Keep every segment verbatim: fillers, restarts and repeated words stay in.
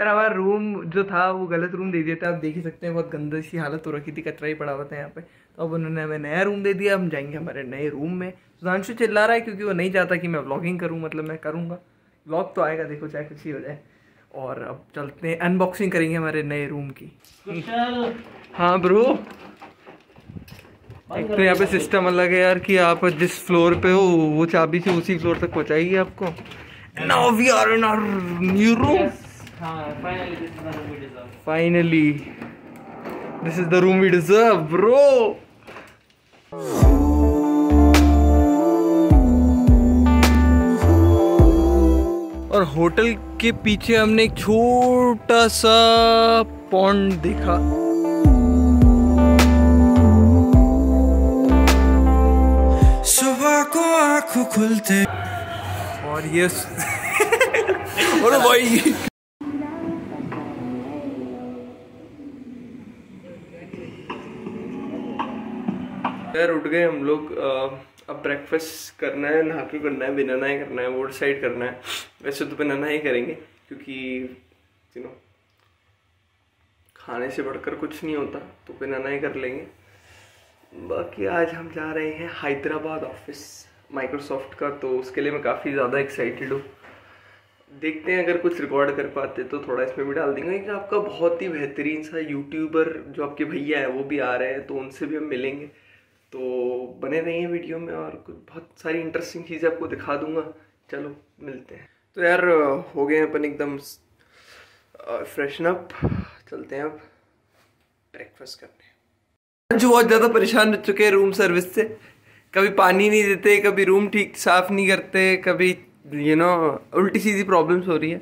यार हमारा रूम जो था वो गलत रूम दे दिया था, आप देख ही सकते हैं बहुत गंदी सी हालत हो रखी थी, कचरा ही पड़ा हुआ था यहाँ पे। तो अब उन्होंने हमें नया रूम दे दिया, हम जाएंगे हमारे नए रूम में। सुधांशु चिल्ला रहा है क्योंकि वो नहीं चाहता कि मैं व्लॉगिंग करूँ, मतलब मैं करूँगा, व्लॉग तो आएगा देखो चाहे कुछ ही हो जाए। और अब चलते हैं, अनबॉक्सिंग करेंगे हमारे नए रूम की। हाँ ब्रो, एक तो यहाँ पे सिस्टम अलग है यार कि आप जिस फ्लोर पे हो वो चाबी से उसी फ्लोर तक पहुँचाएगी आपको। Now we are in our new room, finally this is the room we deserve bro. और होटल के पीछे हमने एक छोटा सा पॉन्ड देखा, सुबह को आँखों खुलते और ये और भाई यार उठ गए हम लोग। आ... अब ब्रेकफास्ट करना है, नहा के करना है, बनाना ही करना है, वो डिसाइड करना है। वैसे तो बनाना ही करेंगे क्योंकि यू नो खाने से बढ़कर कुछ नहीं होता, तो बनाना ही कर लेंगे। बाकी आज हम जा रहे हैं हैदराबाद ऑफिस माइक्रोसॉफ्ट का, तो उसके लिए मैं काफ़ी ज़्यादा एक्साइटेड हूँ। देखते हैं अगर कुछ रिकॉर्ड कर पाते तो थोड़ा इसमें भी डाल देंगे। कि आपका बहुत ही बेहतरीन सा यूट्यूबर जो आपके भैया है वो भी आ रहे हैं, तो उनसे भी हम मिलेंगे, तो बने रहिए वीडियो में और कुछ बहुत सारी इंटरेस्टिंग चीज़ें आपको दिखा दूंगा। चलो मिलते हैं। तो यार हो गए अपन एकदम फ्रेशन अप, चलते हैं अब ब्रेकफास्ट करने। जो बहुत ज़्यादा परेशान हो चुके हैं रूम सर्विस से, कभी पानी नहीं देते, कभी रूम ठीक साफ़ नहीं करते, कभी यू नो उल्टी सीधी प्रॉब्लम्स हो रही है,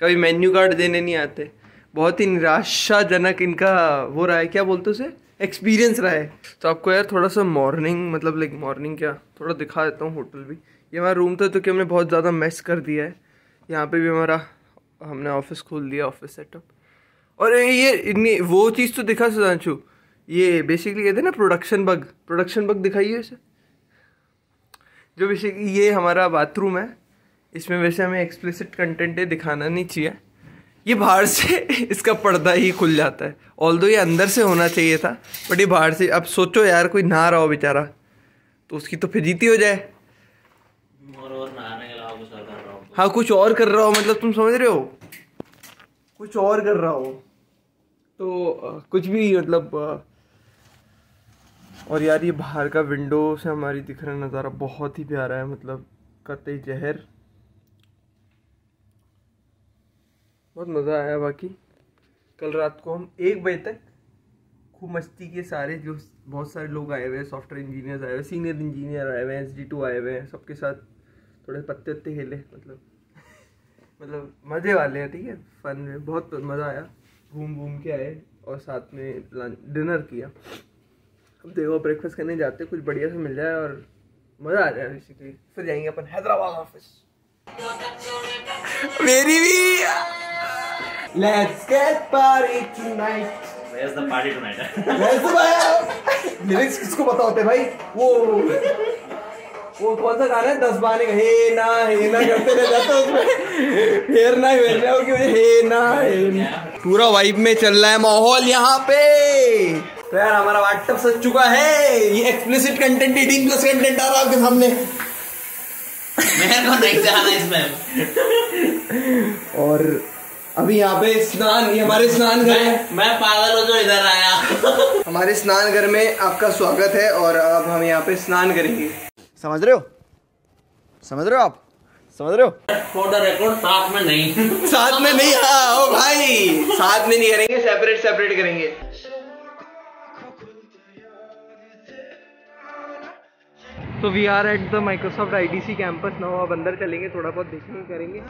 कभी मेन्यू कार्ड देने नहीं आते। बहुत ही निराशाजनक इनका वो रहा है, क्या बोलते उसे, एक्सपीरियंस रहा है। तो आपको यार थोड़ा सा मॉर्निंग मतलब लाइक मॉर्निंग क्या थोड़ा दिखा देता हूँ। होटल भी ये हमारा रूम था, तो कि हमने बहुत ज़्यादा मैस कर दिया है। यहाँ पे भी हमारा हमने ऑफिस खोल दिया, ऑफिस सेटअप। और ये वो चीज़ तो दिखा सुधांशु, ये बेसिकली कहते हैं ना प्रोडक्शन बग, प्रोडक्शन बग दिखाइए उसे। जो बेसिकली ये हमारा बाथरूम है, इसमें वैसे हमें एक्सप्लिसिट कंटेंट दिखाना नहीं चाहिए। ये बाहर से इसका पर्दा ही खुल जाता है, ऑल्दो ये अंदर से होना चाहिए था बट ये बाहर से। अब सोचो यार कोई नहा रहा हो बेचारा तो उसकी तो फिजीती हो जाए, और और नहाने के अलावा कुछ और कर रहा हो। हाँ कुछ और कर रहा हो, मतलब तुम समझ रहे हो, कुछ और कर रहा हो तो कुछ भी मतलब। और यार ये बाहर का विंडो से हमारी दिख रहा नज़ारा बहुत ही प्यारा है, मतलब कतई जहर, बहुत मज़ा आया। बाकी कल रात को हम एक बजे तक खूब मस्ती के, सारे जो बहुत सारे लोग आए हुए हैं, सॉफ्टवेयर इंजीनियर्स आए हुए, सीनियर इंजीनियर आए हुए हैं, एस डी टू आए हुए हैं, सबके साथ थोड़े पत्ते उत्ते खेले, मतलब मतलब मज़े वाले हैं, ठीक है, फन में बहुत मज़ा आया। घूम घूम के आए और साथ में लंच डिनर किया। अब देखो ब्रेकफास्ट करने जाते कुछ बढ़िया से मिल जाए और मज़ा आ जाए बेसिकली, फिर जाएंगे अपन हैदराबाद ऑफिस। मेरी भी Let's get party tonight. Where's the party tonight? Where's the party? Lyrics किसको पता होते भाई? वो वो कौन सा गाना है दस बाने का, हे ना हे ना करते रह जाता उसमें, हेर ना हेर ना हो कि मुझे हे ना हे। पूरा वाइब में चल रहा है माहौल यहाँ पे। तो यार हमारा व्हाट्सएप सज चुका है, ये explicit content eighteen plus content आ रहा है आपके सामने, मेरे को नहीं जाना इसमें। और अभी यहाँ पे स्नान, ये हमारे स्नान घर में, मैं पागल हो जो इधर आया। हमारे स्नान घर में आपका स्वागत है और अब हम यहाँ पे स्नान करेंगे, समझ रहे हो, समझ रहे हो आप, समझ रहे हो। रिकॉर्ड साथ में नहीं साथ में नहीं हाँ, ओ भाई साथ में नहीं करेंगे, सेपरेट सेपरेट करेंगे। तो we are at the Microsoft I D C campus now. अब अंदर चलेंगे, थोड़ा बहुत देखेंगे करेंगे।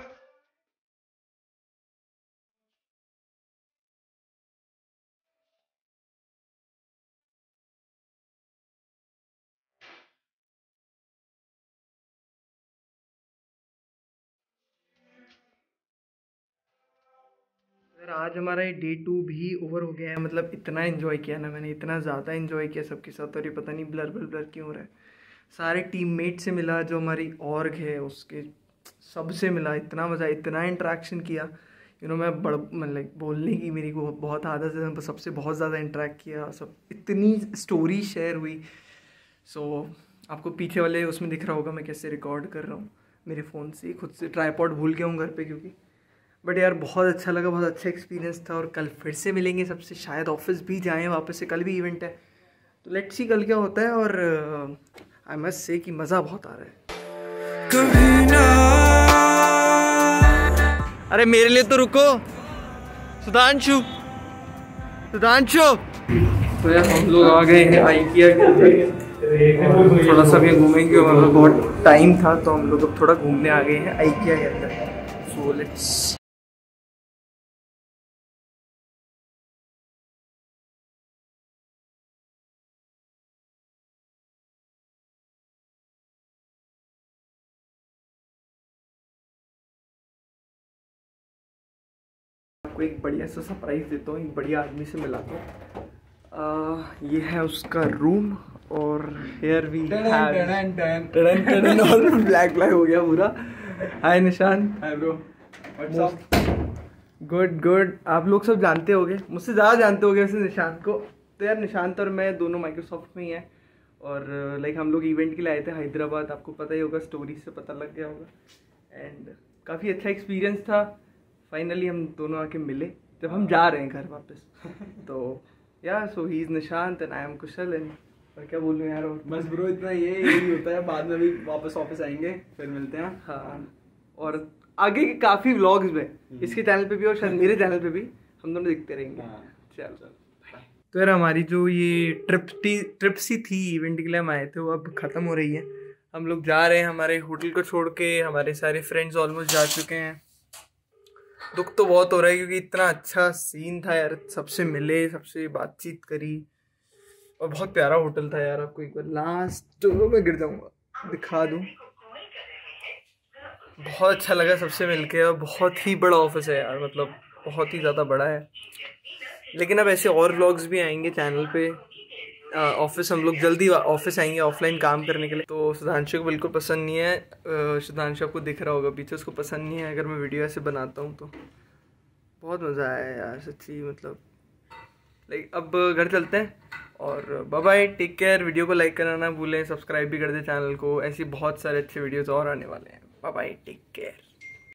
आज हमारा ये डे टू भी ओवर हो गया है, मतलब इतना एंजॉय किया ना मैंने, इतना ज़्यादा एंजॉय किया सबके साथ। और ये पता नहीं ब्लर ब्लर ब्लर क्यों हो रहा है। सारे टीममेट से मिला, जो हमारी ऑर्ग है उसके सबसे मिला, इतना मज़ा, इतना इंटरेक्शन किया। यू नो मैं बड़ मतलब बोलने की मेरी को बहुत आदत है, सबसे बहुत ज़्यादा इंटरेक्ट किया, सब इतनी स्टोरी शेयर हुई। सो so, आपको पीछे वाले उसमें दिख रहा होगा मैं कैसे रिकॉर्ड कर रहा हूँ मेरे फ़ोन से, खुद से ट्राईपॉड भूल गया हूँ घर पे क्योंकि। बट यार बहुत अच्छा लगा, बहुत अच्छा एक्सपीरियंस था। और कल फिर से मिलेंगे सबसे, शायद ऑफिस भी जाएँ वापस से, कल भी इवेंट है तो लेट्स सी कल क्या होता है। और आई मस्ट से कि मज़ा बहुत आ रहा है। अरे मेरे लिए तो रुको सुधांशु, सुधांशु। तो यार हम लोग आ गए हैं आईकिया के, थोड़ा सा भी घूमेंगे और हम लोग बहुत टाइम था तो हम लोग अब थोड़ा घूमने आ गए हैं आईकिया के अंदर। सो लेट्स आपको एक बढ़िया सा सरप्राइज़ देता हूँ, एक बढ़िया आदमी से मिलाता हूँ। ये है उसका रूम और हेयर भी ब्लैक ब्लैक हो गया पूरा। Hi Nishant. Hi bro, good good. आप लोग सब जानते होंगे, मुझसे ज़्यादा जानते होंगे वैसे निशांत को। तो यार निशांत और मैं दोनों माइक्रोसॉफ्ट में ही हैं और लाइक हम लोग इवेंट के लिए आए थे हैदराबाद, आपको पता ही होगा, स्टोरी से पता लग गया होगा। एंड काफ़ी अच्छा एक्सपीरियंस था। फाइनली हम दोनों आके मिले जब हम जा रहे हैं घर वापस। तो यार so he is Nishant and I am Kushal and और क्या बोलूँ यार और बस ब्रो इतना ये यही होता है। बाद में भी वापस ऑफिस आएंगे फिर मिलते हैं। हाँ और आगे के काफ़ी व्लॉग्स में इसके चैनल पे भी और शायद मेरे चैनल पे भी हम दोनों देखते रहेंगे। चल चल। तो यार हमारी जो ये ट्रिप थी ट्रिप सी थी इवेंट के लिए हम आए थे वो अब ख़त्म हो रही है। हम लोग जा रहे हैं हमारे होटल को छोड़ के, हमारे सारे फ्रेंड्स ऑलमोस्ट जा चुके हैं। दुख तो बहुत हो रहा है क्योंकि इतना अच्छा सीन था यार, सबसे मिले, सबसे बातचीत करी और बहुत प्यारा होटल था यार। आपको एक बार लास्ट तो मैं गिर जाऊँगा दिखा दूँ, बहुत अच्छा लगा सबसे मिलके। और बहुत ही बड़ा ऑफिस है यार, मतलब बहुत ही ज़्यादा बड़ा है। लेकिन अब ऐसे और व्लॉग्स भी आएंगे चैनल पे। ऑफिस हम लोग जल्दी ऑफिस आएंगे ऑफलाइन काम करने के लिए। तो सुधांशु को बिल्कुल पसंद नहीं है, सुधांशु आपको दिख रहा होगा पीछे, उसको पसंद नहीं है अगर मैं वीडियो ऐसे बनाता हूँ तो। बहुत मज़ा आया यार सच्ची, मतलब लाइक अब घर चलते हैं और bye bye, take care. Video को लाइक करना ना भूलें, सब्सक्राइब भी कर दें चैनल को, ऐसी बहुत सारे अच्छे वीडियोज़ और आने वाले हैं। Bye bye, take care.